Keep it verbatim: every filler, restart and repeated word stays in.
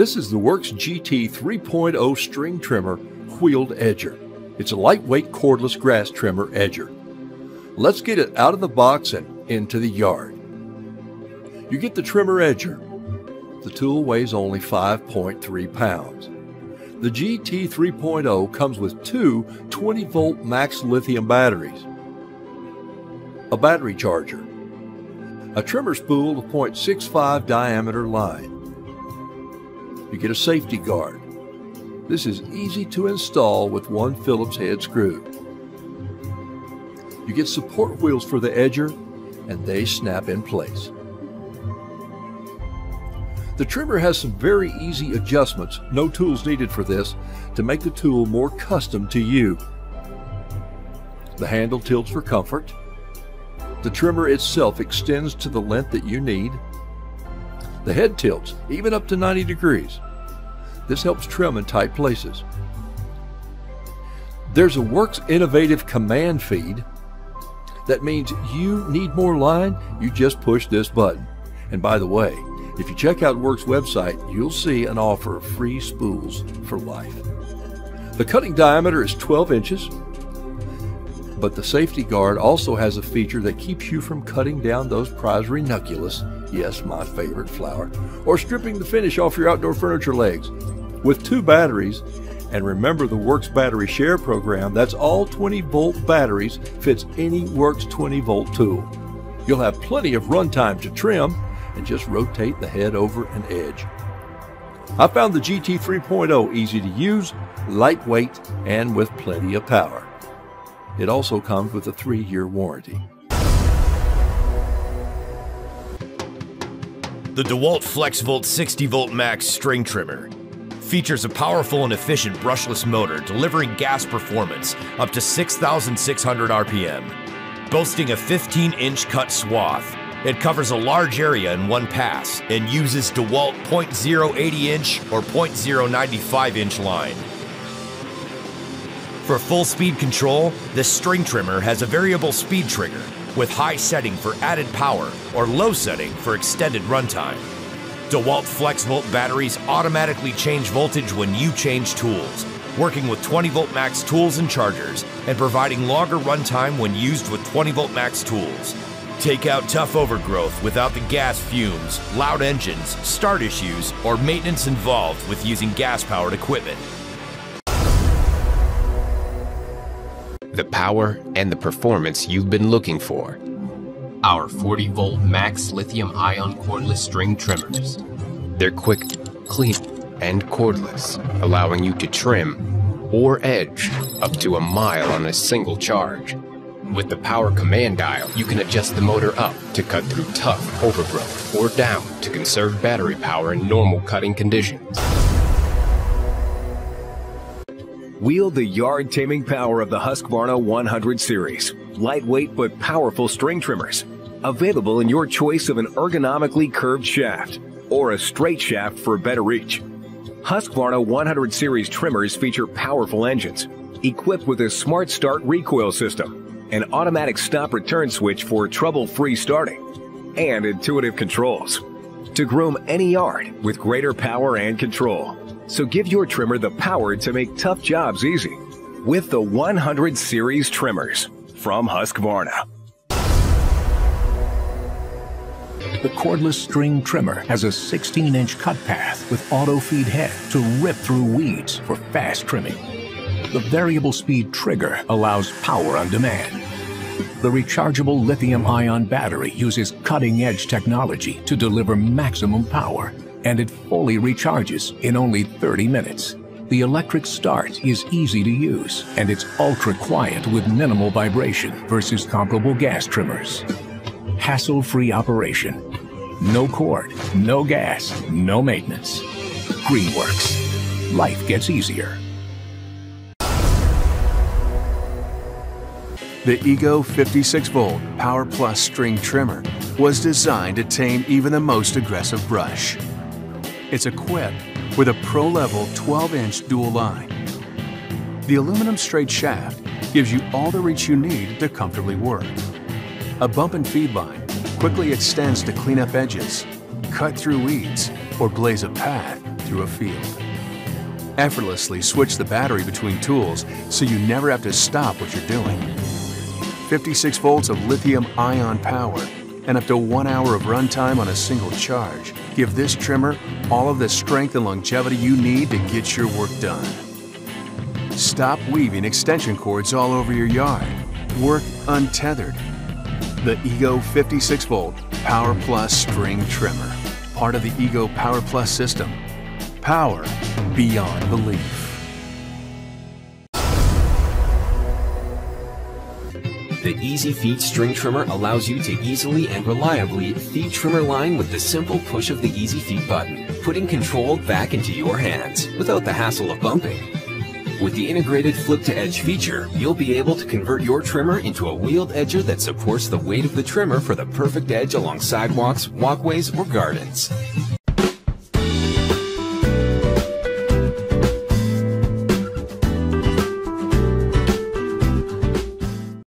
This is the WORX G T three point oh string trimmer wheeled edger. It's a lightweight cordless grass trimmer edger. Let's get it out of the box and into the yard. You get the trimmer edger. The tool weighs only five point three pounds. The G T three point oh comes with two twenty volt max lithium batteries, a battery charger, a trimmer spool of point six five diameter line. You get a safety guard. This is easy to install with one Phillips head screw. You get support wheels for the edger and they snap in place. The trimmer has some very easy adjustments, no tools needed for this, to make the tool more custom to you. The handle tilts for comfort. The trimmer itself extends to the length that you need. The head tilts, even up to ninety degrees. This helps trim in tight places. There's a WORX innovative command feed. That means you need more line, you just push this button. And by the way, if you check out WORX website, you'll see an offer of free spools for life. The cutting diameter is twelve inches, but the safety guard also has a feature that keeps you from cutting down those prize ranunculus, yes, my favorite flower, or stripping the finish off your outdoor furniture legs. With two batteries, and remember the WORX battery share program, that's all twenty volt batteries, fits any WORX twenty volt tool. You'll have plenty of runtime to trim, and just rotate the head over an edge. I found the G T three point oh easy to use, lightweight, and with plenty of power. It also comes with a three year warranty. The DeWalt Flexvolt sixty volt Max string trimmer features a powerful and efficient brushless motor delivering gas performance up to six thousand six hundred R P M, boasting a fifteen inch cut swath. It covers a large area in one pass and uses DeWalt point oh eight oh inch or point oh nine five inch line. For full speed control, this string trimmer has a variable speed trigger with high setting for added power or low setting for extended runtime. DeWalt Flexvolt batteries automatically change voltage when you change tools, working with twenty volt max tools and chargers and providing longer runtime when used with twenty volt max tools. Take out tough overgrowth without the gas fumes, loud engines, start issues, or maintenance involved with using gas-powered equipment. The power and the performance you've been looking for. Our forty volt max lithium-ion cordless string trimmers. They're quick, clean, and cordless, allowing you to trim or edge up to a mile on a single charge. With the power command dial, you can adjust the motor up to cut through tough overgrowth or down to conserve battery power in normal cutting conditions. Wield the yard-taming power of the Husqvarna one hundred series. Lightweight but powerful string trimmers. Available in your choice of an ergonomically curved shaft or a straight shaft for better reach. Husqvarna one hundred series trimmers feature powerful engines equipped with a smart start recoil system, an automatic stop return switch for trouble-free starting, and intuitive controls to groom any yard with greater power and control. So give your trimmer the power to make tough jobs easy with the one hundred series trimmers from Husqvarna. The cordless string trimmer has a sixteen inch cut path with auto-feed head to rip through weeds for fast trimming. The variable speed trigger allows power on demand. The rechargeable lithium-ion battery uses cutting-edge technology to deliver maximum power, and it fully recharges in only thirty minutes. The electric start is easy to use, and it's ultra-quiet with minimal vibration versus comparable gas trimmers. Hassle-free operation. No cord, no gas, no maintenance. Greenworks. Life gets easier. The EGO fifty-six volt Power Plus string trimmer was designed to tame even the most aggressive brush. It's equipped with a pro-level twelve inch dual line. The aluminum straight shaft gives you all the reach you need to comfortably work. A bump and feed line quickly extends to clean up edges, cut through weeds, or blaze a path through a field. Effortlessly switch the battery between tools so you never have to stop what you're doing. fifty-six volts of lithium-ion power and up to one hour of runtime on a single charge give this trimmer all of the strength and longevity you need to get your work done. Stop weaving extension cords all over your yard. Work untethered. The EGO fifty-six volt Power Plus String Trimmer. Part of the EGO Power Plus system. Power beyond belief. The Easy Feed String Trimmer allows you to easily and reliably feed trimmer line with the simple push of the Easy Feed button, putting control back into your hands without the hassle of bumping. With the integrated flip-to-edge feature, you'll be able to convert your trimmer into a wheeled edger that supports the weight of the trimmer for the perfect edge along sidewalks, walkways, or gardens.